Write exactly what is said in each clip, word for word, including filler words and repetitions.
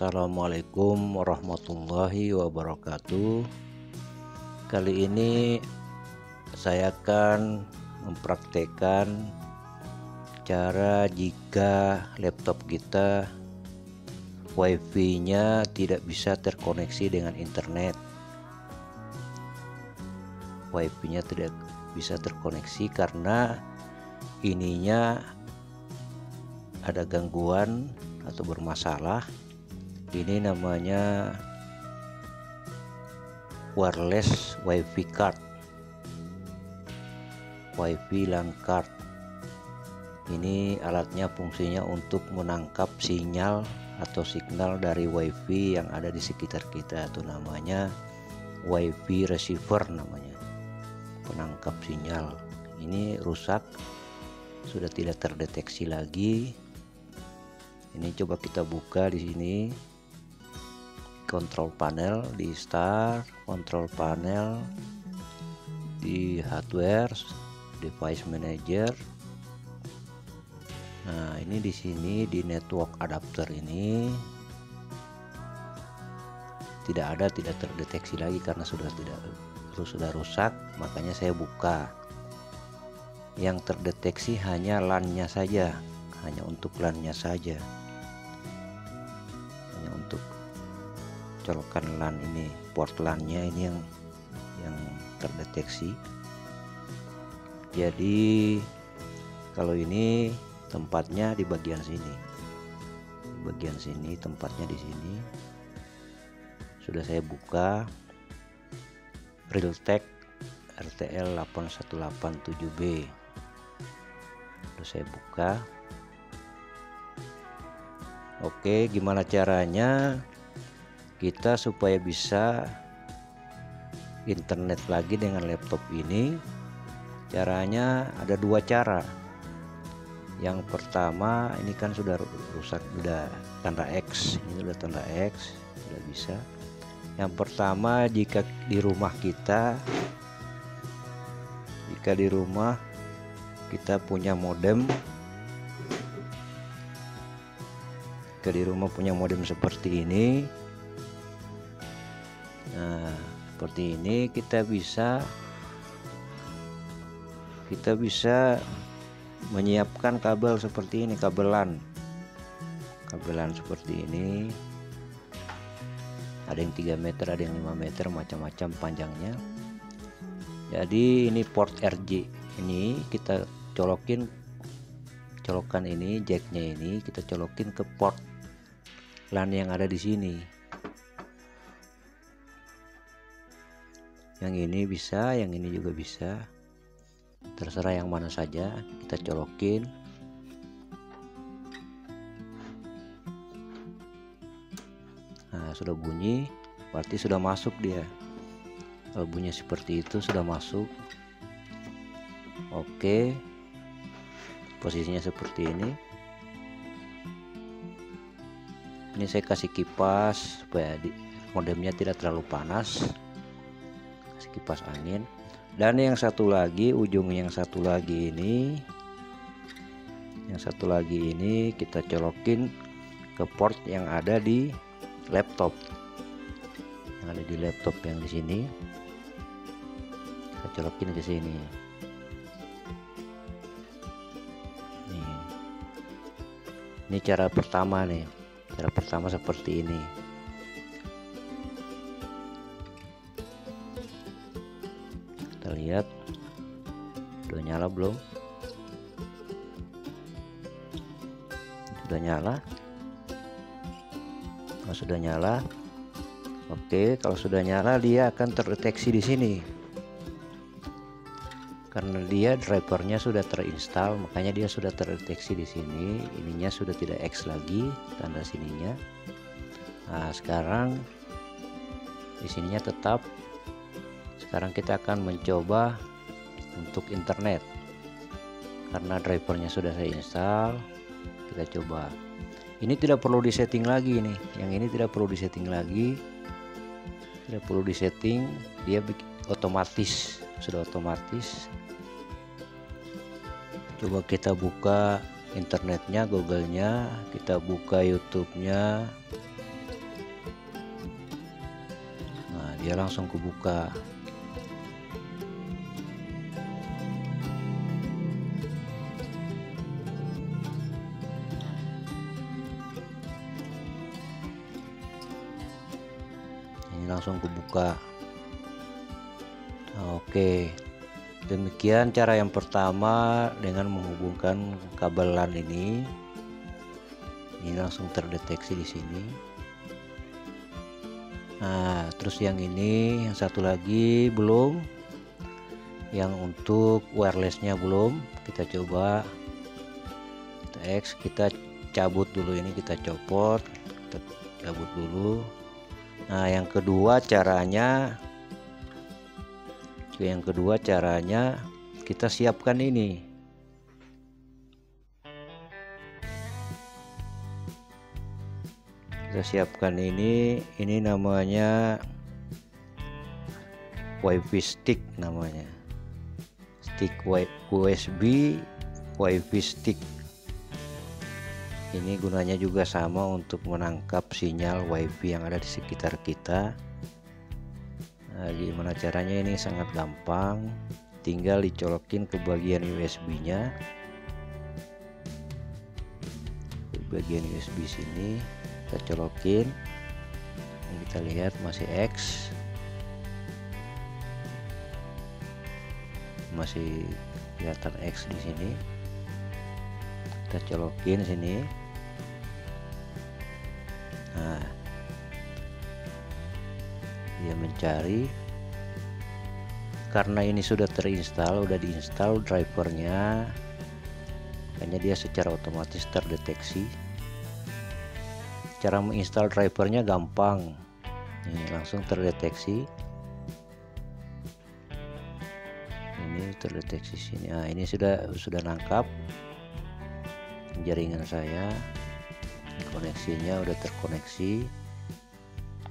Assalamualaikum warahmatullahi wabarakatuh. Kali ini saya akan mempraktekkan cara jika laptop kita wifi-nya tidak bisa terkoneksi dengan internet. Wifi-nya tidak bisa terkoneksi karena ininya ada gangguan atau bermasalah. Ini namanya wireless wifi card, wifi LAN card. Ini alatnya fungsinya untuk menangkap sinyal atau signal dari wifi yang ada di sekitar kita, itu namanya wifi receiver, namanya penangkap sinyal. Ini rusak, sudah tidak terdeteksi lagi. Ini coba kita buka di sini control panel, di start control panel, di hardware device manager. Nah, ini di sini di network adapter ini tidak ada, tidak terdeteksi lagi karena sudah tidak sudah rusak. Makanya saya buka. Yang terdeteksi hanya LAN-nya saja, hanya untuk LAN-nya saja, hanya untuk colokan LAN ini, port LAN-nya ini yang yang terdeteksi. Jadi kalau ini tempatnya di bagian sini, di bagian sini tempatnya di sini. Sudah saya buka Realtek R T L delapan satu delapan tujuh B. Sudah saya buka. Oke, gimana caranya kita supaya bisa internet lagi dengan laptop ini? Caranya ada dua cara. Yang pertama, ini kan sudah rusak, sudah tanda X, ini sudah tanda X, sudah bisa. Yang pertama, jika di rumah kita, jika di rumah kita punya modem. Jika di rumah punya modem seperti ini, nah seperti ini, kita bisa kita bisa menyiapkan kabel seperti ini, kabelan kabelan seperti ini. Ada yang tiga meter, ada yang lima meter, macam-macam panjangnya. Jadi ini port R J ini kita colokin, colokan ini jacknya ini kita colokin ke port LAN yang ada di sini. Yang ini bisa, yang ini juga bisa, terserah yang mana saja kita colokin. Nah, sudah bunyi, berarti sudah masuk dia. Kalau bunyi seperti itu sudah masuk. Oke, posisinya seperti ini. Ini saya kasih kipas supaya modemnya tidak terlalu panas, kasih kipas angin. Dan yang satu lagi, ujung yang satu lagi ini, yang satu lagi ini kita colokin ke port yang ada di laptop, yang ada di laptop yang di sini, kita colokin ke sini. Ini cara pertama nih, cara pertama seperti ini. Kita lihat udah nyala belum? Sudah nyala? Kalau sudah nyala, oke, kalau sudah nyala dia akan terdeteksi di sini. Karena dia drivernya sudah terinstall, makanya dia sudah terdeteksi di sini. Ininya sudah tidak X lagi, tanda sininya. Nah, sekarang di sininya tetap. Sekarang kita akan mencoba untuk internet. Karena drivernya sudah saya install, kita coba. Ini tidak perlu disetting lagi nih. Yang ini tidak perlu disetting lagi. Tidak perlu disetting, dia otomatis. Sudah otomatis. Coba kita buka internetnya, Google-nya, kita buka YouTube-nya, dia langsung kebuka. Ini langsung kebuka. Oke, demikian cara yang pertama dengan menghubungkan kabel LAN ini. Ini langsung terdeteksi di sini. Nah, terus yang ini, yang satu lagi belum, yang untuk wirelessnya belum. Kita coba, kita X, kita cabut dulu ini, kita copot, kita cabut dulu. Nah, yang kedua caranya, yang kedua caranya kita siapkan ini. Kita siapkan ini, ini namanya wifi stick, namanya stick U S B wifi stick. Ini gunanya juga sama untuk menangkap sinyal wifi yang ada di sekitar kita. Nah, gimana caranya? Ini sangat gampang, tinggal dicolokin ke bagian U S B nya, ke bagian U S B sini kita colokin. Ini kita lihat masih X, masih kelihatan X di sini. Kita colokin sini. Nah, dia mencari. Karena ini sudah terinstall, udah diinstal drivernya, makanya dia secara otomatis terdeteksi. Cara menginstal drivernya gampang, ini langsung terdeteksi. Ini terdeteksi sini. Nah, ini sudah sudah nangkap jaringan saya, koneksinya udah terkoneksi.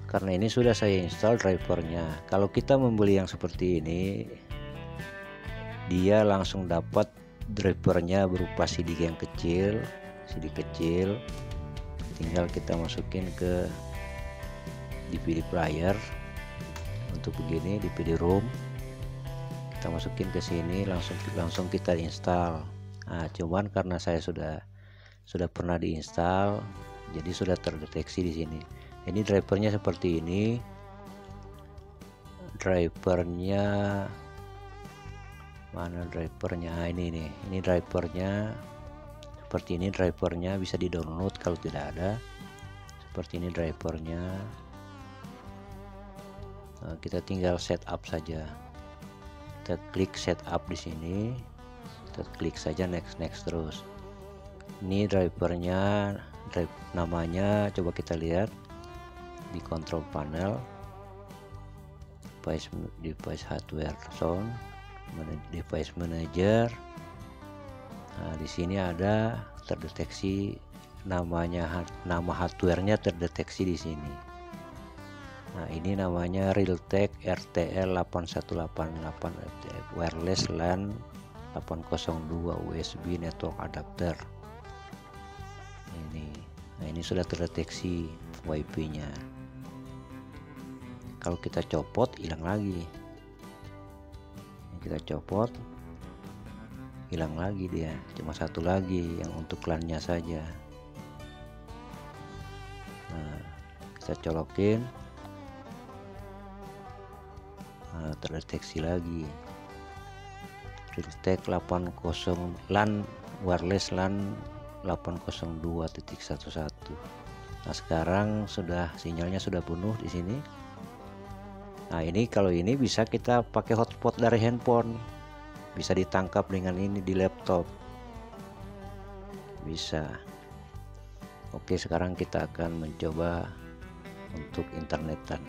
Karena ini sudah saya install drivernya. Kalau kita membeli yang seperti ini, dia langsung dapat drivernya berupa C D yang kecil, C D kecil. Tinggal kita masukin ke D V D player untuk begini, D V D ROM. Kita masukin ke sini, langsung langsung kita install. Nah, cuman karena saya sudah sudah pernah diinstal, jadi sudah terdeteksi di sini. Ini drivernya seperti ini. Drivernya mana drivernya? Nah, ini nih. Ini drivernya. Seperti ini drivernya, bisa di download kalau tidak ada. Seperti ini drivernya. Nah, kita tinggal setup saja. Kita klik setup di sini. Kita klik saja next next terus. Ini drivernya, drive, namanya coba kita lihat di control panel. Device, device hardware sound, device manager. Nah, di sini ada terdeteksi namanya, nama hardwarenya terdeteksi di sini. Nah, ini namanya Realtek R T L delapan satu delapan delapan wireless LAN delapan nol dua U S B network adapter. Ini, nah, ini sudah terdeteksi wifi-nya. Kalau kita copot hilang lagi. Kita copot, hilang lagi dia. Cuma satu lagi yang untuk LAN-nya saja. Nah, kita colokin. Nah, terdeteksi lagi. Realtek delapan nol LAN wireless LAN delapan nol dua titik sebelas. Nah, sekarang sudah sinyalnya sudah penuh di sini. Nah, ini kalau ini bisa kita pakai hotspot dari handphone. Bisa ditangkap dengan ini di laptop, bisa. Oke, sekarang kita akan mencoba untuk internetan.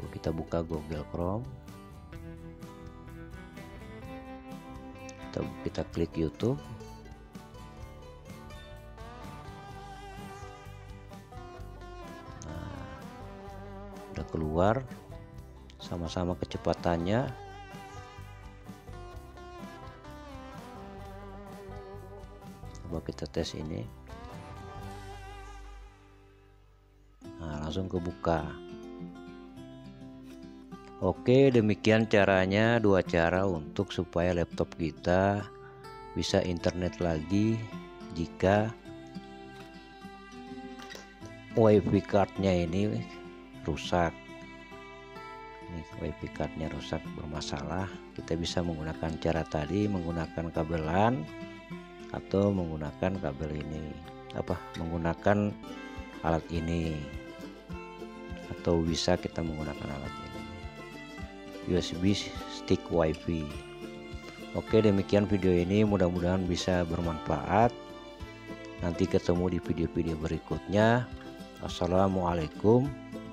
Tuh, kita buka Google Chrome, kita, kita klik YouTube. Nah, udah keluar sama-sama kecepatannya. Kita tes ini. Nah, langsung kebuka. Oke, demikian caranya, dua cara untuk supaya laptop kita bisa internet lagi jika wifi cardnya ini rusak. Ini wifi cardnya rusak, bermasalah. Kita bisa menggunakan cara tadi, menggunakan kabel LAN atau menggunakan kabel ini, apa, menggunakan alat ini, atau bisa kita menggunakan alat ini, U S B stick wifi. Oke, demikian video ini, mudah-mudahan bisa bermanfaat. Nanti ketemu di video-video berikutnya. Assalamualaikum